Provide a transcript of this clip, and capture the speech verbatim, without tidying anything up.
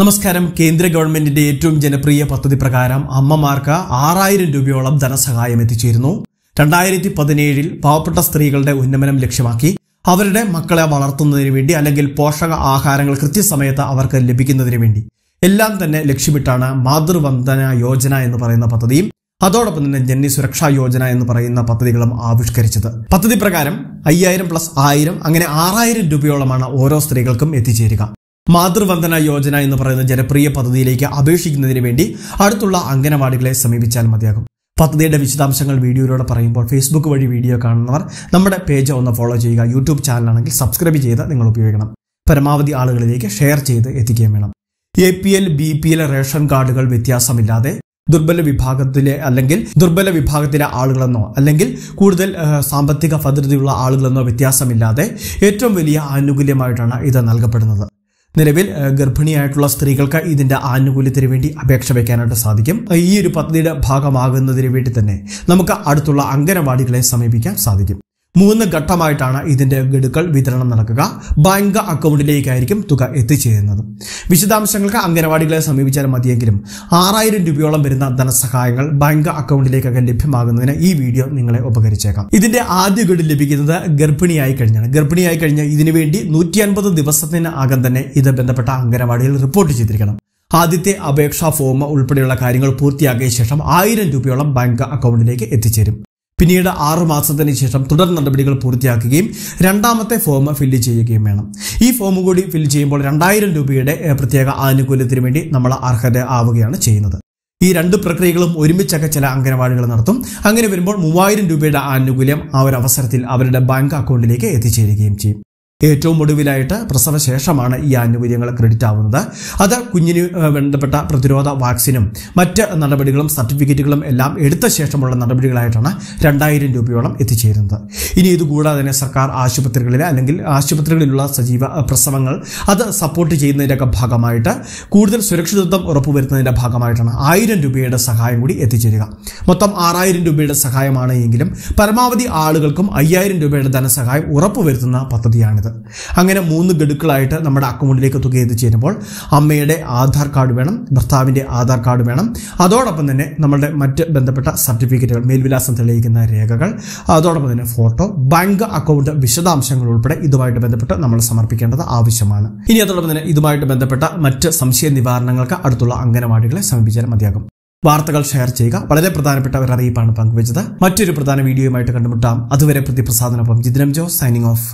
നമസ്കാരം. കേന്ദ്ര ഗവൺമെന്റിന്റെ ഏറ്റവും ജനപ്രിയ പദ്ധതി പ്രകാരം അമ്മമാർക്ക് ആറായിരം രൂപയോളം ധനസഹായം എത്തിച്ചേരുന്നു. രണ്ടായിരത്തി പതിനേഴിൽ പാവപ്പെട്ട സ്ത്രീകളുടെ ഉന്നമനം ലക്ഷ്യമാക്കി അവരുടെ മക്കളെ വളർത്തുന്നതിന് വേണ്ടി അല്ലെങ്കിൽ പോഷക ആഹാരങ്ങൾ കൃത്യസമയത്ത് അവർക്ക് ലഭിക്കുന്നതിന് വേണ്ടി എല്ലാം തന്നെ ലക്ഷ്യമിട്ടാണ് മാതൃവന്ദന യോജന എന്ന് പറയുന്ന പദ്ധതിയും അതോടൊപ്പം തന്നെ ജെന്നി സുരക്ഷാ യോജന എന്ന് പറയുന്ന പദ്ധതികളും ആവിഷ്കരിച്ചത്. പദ്ധതി പ്രകാരം അയ്യായിരം പ്ലസ് ആയിരം അങ്ങനെ ആറായിരം രൂപയോളമാണ് ഓരോ സ്ത്രീകൾക്കും എത്തിച്ചേരുക. മാതൃവന്ദന യോജന എന്ന് പറയുന്ന ജനപ്രിയ പദ്ധതിയിലേക്ക് അപേക്ഷിക്കുന്നതിന് വേണ്ടി അടുത്തുള്ള അംഗനവാടികളെ സമീപിച്ചാൽ മതിയാകും. പദ്ധതിയുടെ വിശദാംശങ്ങൾ വീഡിയോയിലൂടെ പറയുമ്പോൾ ഫേസ്ബുക്ക് വഴി വീഡിയോ കാണുന്നവർ നമ്മുടെ പേജ് ഒന്ന് ഫോളോ ചെയ്യുക. യൂട്യൂബ് ചാനലാണെങ്കിൽ സബ്സ്ക്രൈബ് ചെയ്ത് നിങ്ങൾ ഉപയോഗിക്കണം. പരമാവധി ആളുകളിലേക്ക് ഷെയർ ചെയ്ത് എത്തിക്കുകയും വേണം. A P L B P L ration കാർഡുകൾ വ്യത്യാസമില്ലാതെ ദുർബല വിഭാഗത്തിലെ അല്ലെങ്കിൽ ദുർബല വിഭാഗത്തിലെ ആളുകളെന്നോ അല്ലെങ്കിൽ കൂടുതൽ സാമ്പത്തിക ഭദ്രതയുള്ള ആളുകളെന്നോ വ്യത്യാസമില്ലാതെ ഏറ്റവും വലിയ ആനുകൂല്യമായിട്ടാണ് ഇത് നൽകപ്പെടുന്നത്. നിലവിൽ ഗർഭിണിയായിട്ടുള്ള സ്ത്രീകൾക്ക് ഇതിന്റെ ആനുകൂല്യത്തിന് വേണ്ടി അപേക്ഷ വയ്ക്കാനായിട്ട് സാധിക്കും. ഈ ഒരു പദ്ധതിയുടെ ഭാഗമാകുന്നതിന് വേണ്ടി തന്നെ നമുക്ക് അടുത്തുള്ള അംഗനവാടികളെ സമീപിക്കാൻ സാധിക്കും. മൂന്ന് ഘട്ടമായിട്ടാണ് ഇതിന്റെ ഗഡുക്കൾ വിതരണം നടക്കുക. ബാങ്ക് അക്കൗണ്ടിലേക്കായിരിക്കും തുക എത്തിച്ചേരുന്നത്. വിശദാംശങ്ങൾക്ക് അംഗനവാടികളെ സമീപിച്ചാൽ മതിയെങ്കിലും ആറായിരം രൂപയോളം വരുന്ന ധനസഹായങ്ങൾ ബാങ്ക് അക്കൗണ്ടിലേക്കൊക്കെ ലഭ്യമാകുന്നതിന് ഈ വീഡിയോ നിങ്ങളെ ഉപകരിച്ചേക്കാം. ഇതിന്റെ ആദ്യ ഗഡു ലഭിക്കുന്നത് ഗർഭിണിയായി കഴിഞ്ഞാണ്. ഗർഭിണിയായി കഴിഞ്ഞാൽ ഇതിനുവേണ്ടി നൂറ്റി അൻപത് ദിവസത്തിനകം തന്നെ ഇത് ബന്ധപ്പെട്ട അംഗനവാടിയിൽ റിപ്പോർട്ട് ചെയ്തിരിക്കണം. ആദ്യത്തെ അപേക്ഷാ ഫോം ഉൾപ്പെടെയുള്ള കാര്യങ്ങൾ പൂർത്തിയാക്കിയ ശേഷം ആയിരം രൂപയോളം ബാങ്ക് അക്കൗണ്ടിലേക്ക് എത്തിച്ചേരും. പിന്നീട് ആറു മാസത്തിന് ശേഷം തുടർ നടപടികൾ പൂർത്തിയാക്കുകയും രണ്ടാമത്തെ ഫോം ഫില്ല് ചെയ്യുകയും വേണം. ഈ ഫോം കൂടി ഫില്ല് ചെയ്യുമ്പോൾ രണ്ടായിരം രൂപയുടെ പ്രത്യേക ആനുകൂല്യത്തിന് വേണ്ടി നമ്മൾ അർഹത ആവുകയാണ് ചെയ്യുന്നത്. ഈ രണ്ട് പ്രക്രിയകളും ഒരുമിച്ചൊക്കെ ചില അംഗനവാടികൾ നടത്തും. അങ്ങനെ വരുമ്പോൾ മൂവായിരം രൂപയുടെ ആനുകൂല്യം ആ ഒരു അവസരത്തിൽ അവരുടെ ബാങ്ക് അക്കൗണ്ടിലേക്ക് എത്തിച്ചേരുകയും ചെയ്യും. ഏറ്റവും ഒടുവിലായിട്ട് പ്രസവശേഷമാണ് ഈ ആനുകൂല്യങ്ങൾ ക്രെഡിറ്റ് ആവുന്നത്. അത് കുഞ്ഞിന് ബന്ധപ്പെട്ട പ്രതിരോധ വാക്സിനും മറ്റ് നടപടികളും സർട്ടിഫിക്കറ്റുകളും എല്ലാം എടുത്ത ശേഷമുള്ള നടപടികളായിട്ടാണ് രണ്ടായിരം രൂപയോളം എത്തിച്ചേരുന്നത്. ഇനി ഇതുകൂടാതെ തന്നെ സർക്കാർ ആശുപത്രികളിലെ അല്ലെങ്കിൽ ആശുപത്രികളിലുള്ള സജീവ പ്രസവങ്ങൾ അത് സപ്പോർട്ട് ചെയ്യുന്നതിൻ്റെയൊക്കെ ഭാഗമായിട്ട് കൂടുതൽ സുരക്ഷിതത്വം ഉറപ്പുവരുത്തുന്നതിൻ്റെ ഭാഗമായിട്ടാണ് ആയിരം രൂപയുടെ സഹായം കൂടി എത്തിച്ചേരുക. മൊത്തം ആറായിരം രൂപയുടെ സഹായമാണ് എങ്കിലും പരമാവധി ആളുകൾക്കും അയ്യായിരം രൂപയുടെ ധനസഹായം ഉറപ്പുവരുത്തുന്ന പദ്ധതിയാണിത്. അങ്ങനെ മൂന്ന് ഗഡുക്കളായിട്ട് നമ്മുടെ അക്കൗണ്ടിലേക്ക് തുക എത്തിച്ചേരുമ്പോൾ അമ്മയുടെ ആധാർ കാർഡ് വേണം, ഭർത്താവിന്റെ ആധാർ കാർഡ് വേണം, അതോടൊപ്പം തന്നെ നമ്മുടെ മറ്റ് ബന്ധപ്പെട്ട സർട്ടിഫിക്കറ്റുകൾ, മേൽവിലാസം തെളിയിക്കുന്ന രേഖകൾ, അതോടൊപ്പം തന്നെ ഫോട്ടോ, ബാങ്ക് അക്കൗണ്ട് വിശദാംശങ്ങൾ ഉൾപ്പെടെ ഇതുമായിട്ട് ബന്ധപ്പെട്ട് നമ്മൾ സമർപ്പിക്കേണ്ടത് ആവശ്യമാണ്. ഇനി അതോടൊപ്പം തന്നെ ഇതുമായിട്ട് ബന്ധപ്പെട്ട മറ്റ് സംശയ നിവാരണങ്ങൾക്ക് അടുത്തുള്ള അംഗനവാടികളെ സമീപിച്ചാൽ മതിയാകും. വാർത്തകൾ ഷെയർ ചെയ്യുക. വളരെ പ്രധാനപ്പെട്ട ഒരു അറിയിപ്പാണ് പങ്കുവച്ചത്. മറ്റൊരു പ്രധാന വീഡിയോയുമായിട്ട് കണ്ടുമുട്ടാം. അതുവരെ പ്രതിപ്രസാദനൊപ്പം ജിതിനം ജോ സൈനിങ് ഓഫ്.